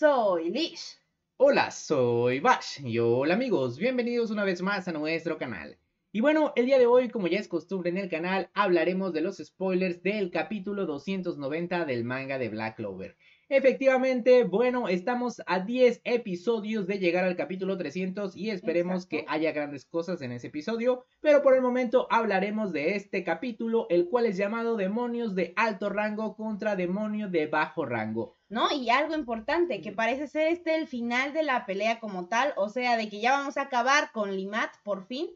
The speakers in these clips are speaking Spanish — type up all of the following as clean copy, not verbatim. Soy Lish. Hola, soy Bash. Y hola amigos, bienvenidos una vez más a nuestro canal. Y bueno, el día de hoy, como ya es costumbre en el canal, hablaremos de los spoilers del capítulo 290 del manga de Black Clover. Efectivamente, bueno, estamos a 10 episodios de llegar al capítulo 300 y esperemos que haya grandes cosas en ese episodio, pero por el momento hablaremos de este capítulo, el cual es llamado Demonios de Alto Rango contra Demonios de Bajo Rango. ¿No? Y algo importante, que parece ser el final de la pelea como tal, o sea, de que ya vamos a acabar con Limat por fin.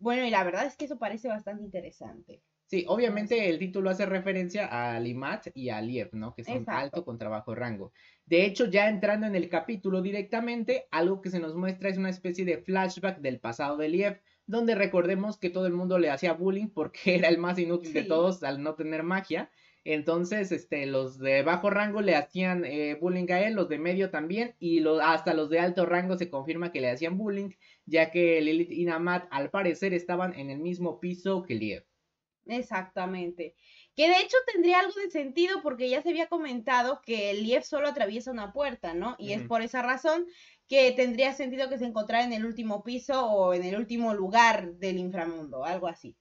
Bueno, y la verdad es que eso parece bastante interesante. Sí, obviamente el título hace referencia a Limat y a Liev, ¿no? Que son alto contra bajo rango. De hecho, ya entrando en el capítulo directamente, algo que se nos muestra es una especie de flashback del pasado de Liev, donde recordemos que todo el mundo le hacía bullying porque era el más inútil de todos al no tener magia. Entonces, los de bajo rango le hacían bullying a él, los de medio también, y hasta los de alto rango se confirma que le hacían bullying, ya que Lilith y Namat al parecer estaban en el mismo piso que Liev. Exactamente, que de hecho tendría algo de sentido porque ya se había comentado que Liev solo atraviesa una puerta, ¿no? Y es por esa razón que tendría sentido que se encontrara en el último piso o en el último lugar del inframundo, algo así.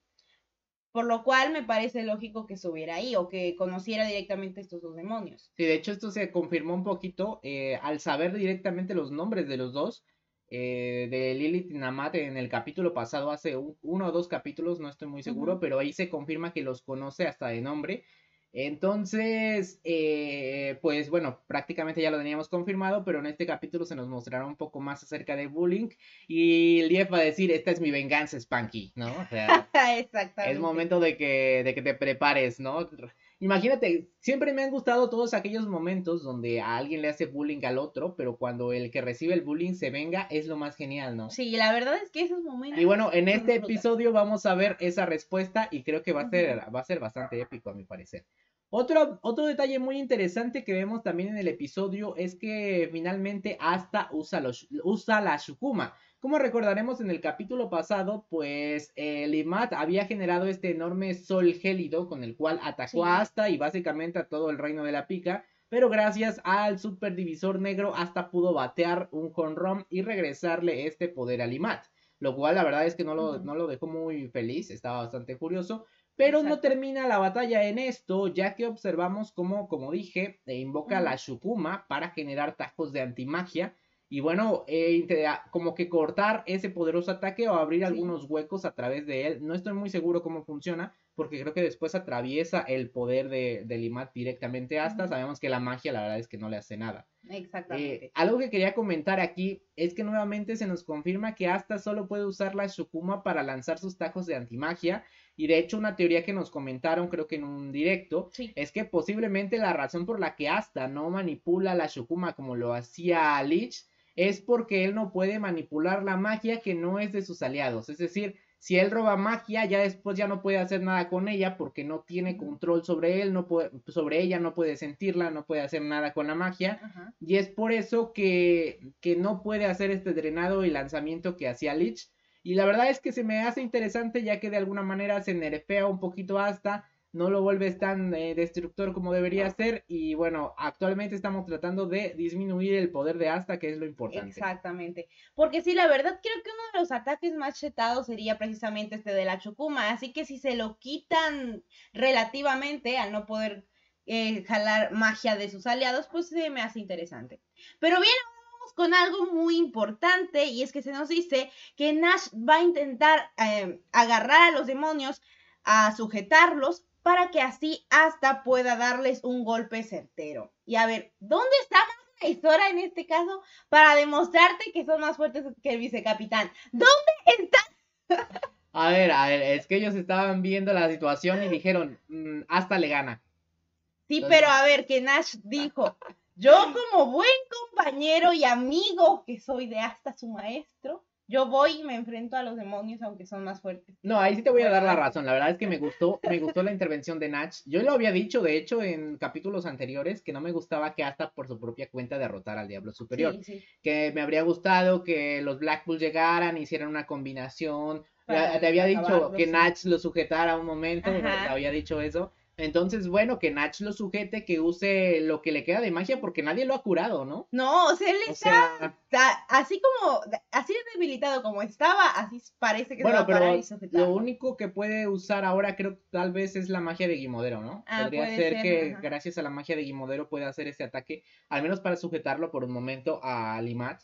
Por lo cual me parece lógico que estuviera ahí o que conociera directamente estos dos demonios. Sí, de hecho esto se confirmó un poquito al saber directamente los nombres de los dos. De Lilith y Namat en el capítulo pasado, hace uno o dos capítulos, no estoy muy seguro, pero ahí se confirma que los conoce hasta de nombre. Entonces, pues bueno, prácticamente ya lo teníamos confirmado, pero en este capítulo se nos mostrará un poco más acerca de bullying y Liev va a decir, esta es mi venganza, Spanky, ¿no? O sea, exactamente. Es momento de que te prepares, ¿no? Imagínate, siempre me han gustado todos aquellos momentos donde a alguien le hace bullying al otro, pero cuando el que recibe el bullying se venga, es lo más genial, ¿no? Sí, la verdad es que esos momentos... Y bueno, en este episodio vamos a ver esa respuesta y creo que va a ser bastante épico a mi parecer. Otro detalle muy interesante que vemos también en el episodio es que finalmente Asta usa la Shukuma. Como recordaremos en el capítulo pasado, pues Limat había generado este enorme sol gélido con el cual atacó a Asta y básicamente a todo el reino de la pica, pero gracias al superdivisor negro Asta pudo batear un jonrón y regresarle este poder a Limat, lo cual la verdad es que no lo dejó muy feliz, estaba bastante furioso. Pero no termina la batalla en esto, ya que observamos cómo, como dije, invoca la Shukuma para generar tajos de antimagia. Y bueno, como que cortar ese poderoso ataque o abrir algunos huecos a través de él. No estoy muy seguro cómo funciona, porque creo que después atraviesa el poder de Limat directamente hasta. Sabemos que la magia la verdad es que no le hace nada. Exactamente. Algo que quería comentar aquí es que nuevamente se nos confirma que Asta solo puede usar la Shukuma para lanzar sus tajos de antimagia. Y de hecho una teoría que nos comentaron creo que en un directo es que posiblemente la razón por la que Asta no manipula la Shukuma como lo hacía Lich es porque él no puede manipular la magia que no es de sus aliados. Es decir, si él roba magia, ya después ya no puede hacer nada con ella porque no tiene control sobre él, sobre ella, no puede sentirla, no puede hacer nada con la magia. Y es por eso que no puede hacer este drenado y lanzamiento que hacía Lich. Y la verdad es que se me hace interesante ya que de alguna manera se nerfea un poquito hasta... No lo vuelves tan destructor como debería ser. Y bueno, actualmente estamos tratando de disminuir el poder de Asta, que es lo importante. Exactamente. Porque sí, la verdad creo que uno de los ataques más chetados sería precisamente de la Shukuma. Así que si se lo quitan relativamente al no poder jalar magia de sus aliados, pues se me hace interesante. Pero bien, vamos con algo muy importante. Y es que se nos dice que Nash va a intentar agarrar a los demonios, a sujetarlos, para que así Asta pueda darles un golpe certero. Y a ver, ¿dónde está Naizora en este caso para demostrarte que son más fuertes que el vicecapitán? ¿Dónde está? A ver, es que ellos estaban viendo la situación y dijeron, Asta le gana. Sí, entonces... pero a ver, que Nash dijo, yo como buen compañero y amigo que soy de Asta, su maestro, yo voy y me enfrento a los demonios aunque son más fuertes. No, ahí sí te voy a dar la razón. La verdad es que me gustó la intervención de Nash. Yo lo había dicho, de hecho, en capítulos anteriores, que no me gustaba que Asta por su propia cuenta derrotara al Diablo Superior. Sí. Que me habría gustado que los Black Bulls llegaran, hicieran una combinación. Te había dicho que Nash lo sujetara un momento, te había dicho eso. Entonces, bueno, que Nach lo sujete, que use lo que le queda de magia, porque nadie lo ha curado, ¿no? No, o sea, él está así como, así debilitado como estaba, así parece que bueno, se va a parar y sujetar. Lo único que puede usar ahora, creo, tal vez es la magia de Guimodero, ¿no? Ah, podría ser que ajá, gracias a la magia de Guimodero pueda hacer este ataque, al menos para sujetarlo por un momento a Limat.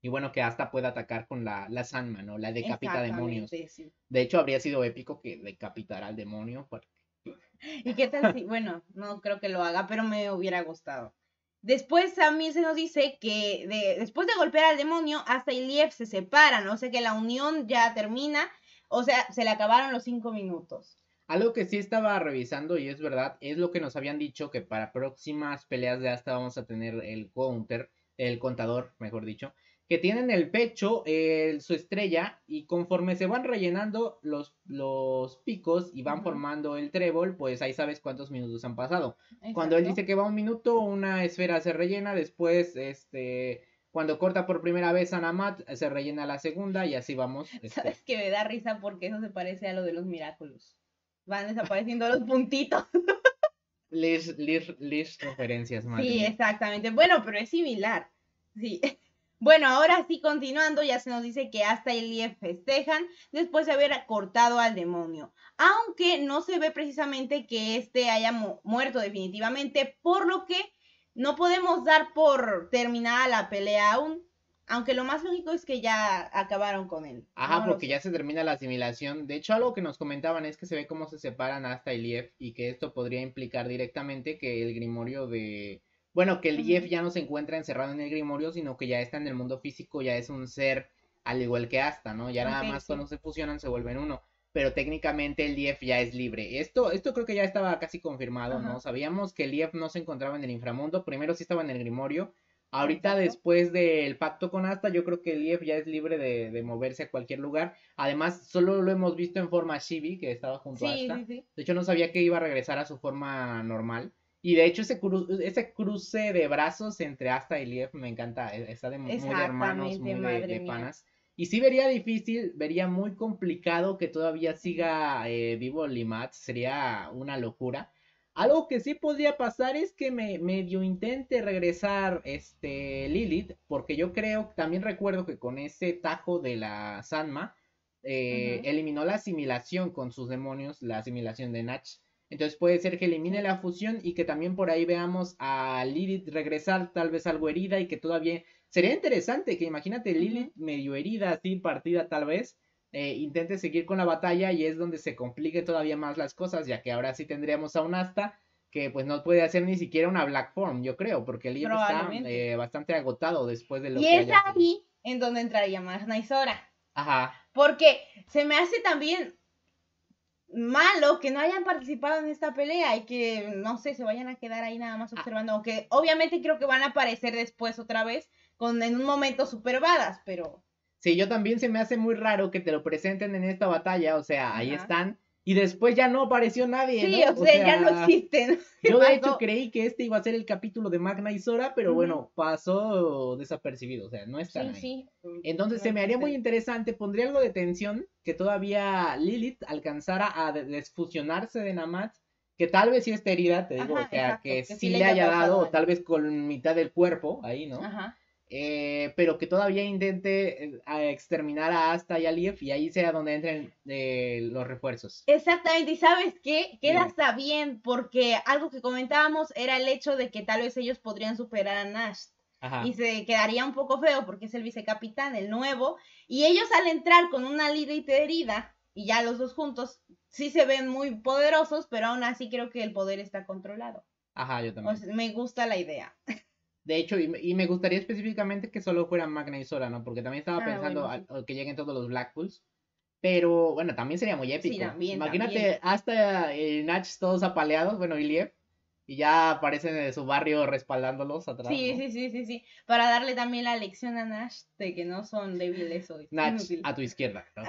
Y bueno, que Asta pueda atacar con la Sanma, ¿no? La decapita demonios. Sí. De hecho, habría sido épico que decapitara al demonio. Porque... ¿Y qué tal si? Bueno, no creo que lo haga, pero me hubiera gustado. Después también se nos dice que después de golpear al demonio, Asta y Liev se separan. O sea que la unión ya termina. O sea, se le acabaron los 5 minutos. Algo que sí estaba revisando, y es verdad, es lo que nos habían dicho, que para próximas peleas de Asta vamos a tener el counter, el contador, mejor dicho, que tienen el pecho, su estrella, y conforme se van rellenando los picos y van formando el trébol, pues ahí sabes cuántos minutos han pasado. Exacto. Cuando él dice que va 1 minuto, una esfera se rellena, después, cuando corta por primera vez a Namat, se rellena la segunda, y así vamos. Sabes que me da risa porque eso se parece a lo de los Miraculous. Van desapareciendo los puntitos. Les referencias, madre. Sí, exactamente. Bueno, pero es similar. Sí. Bueno, ahora sí, continuando, ya se nos dice que Asta y Liev festejan después de haber cortado al demonio. Aunque no se ve precisamente que este haya muerto definitivamente, por lo que no podemos dar por terminada la pelea aún. Aunque lo más lógico es que ya acabaron con él. Ajá, no porque ya se termina la asimilación. De hecho, algo que nos comentaban es que se ve cómo se separan Asta y Liev, y que esto podría implicar directamente que el grimorio de... Bueno, que Liev ya no se encuentra encerrado en el grimorio, sino que ya está en el mundo físico, ya es un ser al igual que Asta, ¿no? Ya okay, nada más cuando se fusionan se vuelven uno, pero técnicamente Liev ya es libre. Esto creo que ya estaba casi confirmado, ¿no? Sabíamos que Liev no se encontraba en el inframundo, primero sí estaba en el grimorio, ahorita después del pacto con Asta, yo creo que Liev ya es libre de moverse a cualquier lugar. Además, solo lo hemos visto en forma Chibi, que estaba junto a Asta. Sí. De hecho, no sabía que iba a regresar a su forma normal. Y de hecho ese cruce de brazos entre Asta y Liev me encanta, está de muy hermanos, muy de panas. Y sí vería difícil, vería muy complicado que todavía siga vivo Limat, sería una locura. Algo que sí podría pasar es que medio intente regresar Lilith, porque yo creo, también recuerdo que con ese tajo de la Sanma, eliminó la asimilación con sus demonios, la asimilación de Nach. Entonces puede ser que elimine la fusión y que también por ahí veamos a Lilith regresar, tal vez algo herida, y que todavía... Sería interesante que, imagínate, Lilith medio herida, así partida tal vez, intente seguir con la batalla, y es donde se complique todavía más las cosas, ya que ahora sí tendríamos a un Asta que pues no puede hacer ni siquiera una Black Form, yo creo, porque Lilith está bastante agotado después de lo que... Y es ahí en donde entraría más Naizora. Ajá. Porque se me hace también... malo que no hayan participado en esta pelea y que, no sé, se vayan a quedar ahí nada más observando, aunque obviamente creo que van a aparecer después otra vez en un momento super badass, pero... Sí, yo también se me hace muy raro que te lo presenten en esta batalla, o sea, ahí están, y después ya no apareció nadie, sí, ¿no? O sea, ya no existen. Yo de hecho creí que este iba a ser el capítulo de Magna y Sora, pero bueno, pasó desapercibido, o sea, no están ahí. Entonces se me haría muy interesante, pondría algo de tensión, que todavía Lilith alcanzara a desfusionarse de Namat, que tal vez sí esté herida, te digo, o sea, que sí le haya dado, tal vez con mitad del cuerpo, ahí, ¿no? Pero que todavía intente exterminar a Asta y a Liev, y ahí sea donde entren los refuerzos. Exactamente, y ¿sabes qué? Queda hasta bien, porque algo que comentábamos era el hecho de que tal vez ellos podrían superar a Nash. Y se quedaría un poco feo porque es el vicecapitán, el nuevo, y ellos al entrar con una Lilith herida, y ya los dos juntos, sí se ven muy poderosos, pero aún así creo que el poder está controlado. Ajá, yo también. Pues me gusta la idea. De hecho, y me gustaría específicamente que solo fueran Magna y Sora, ¿no? Porque también estaba pensando que lleguen todos los Blackpools. Pero, bueno, también sería muy épico. Sí, también, imagínate, hasta Nach todos apaleados, bueno, y Liev, y ya aparecen de su barrio respaldándolos atrás. Sí, ¿no? Sí. Para darle también la lección a Nach de que no son débiles hoy. Nach, a tu izquierda, ¿no?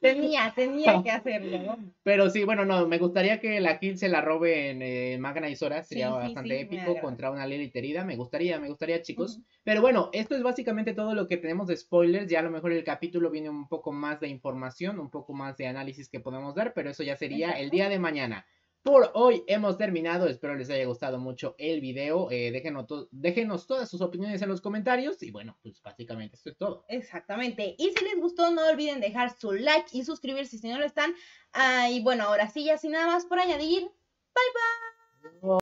Tenía que hacerlo, ¿no? Pero sí, bueno, no, me gustaría que la kill se la robe en Magna y Sora. Sería bastante épico contra una Lilith herida. Me gustaría, chicos. Pero bueno, esto es básicamente todo lo que tenemos de spoilers. Ya a lo mejor el capítulo viene un poco más de información, un poco más de análisis que podemos dar, pero eso ya sería el día de mañana. Por hoy hemos terminado, espero les haya gustado mucho el video, déjenos todas sus opiniones en los comentarios y bueno, pues básicamente esto es todo. Exactamente, y si les gustó no olviden dejar su like y suscribirse si no lo están, y bueno, ahora sí ya sin nada más por añadir, bye bye.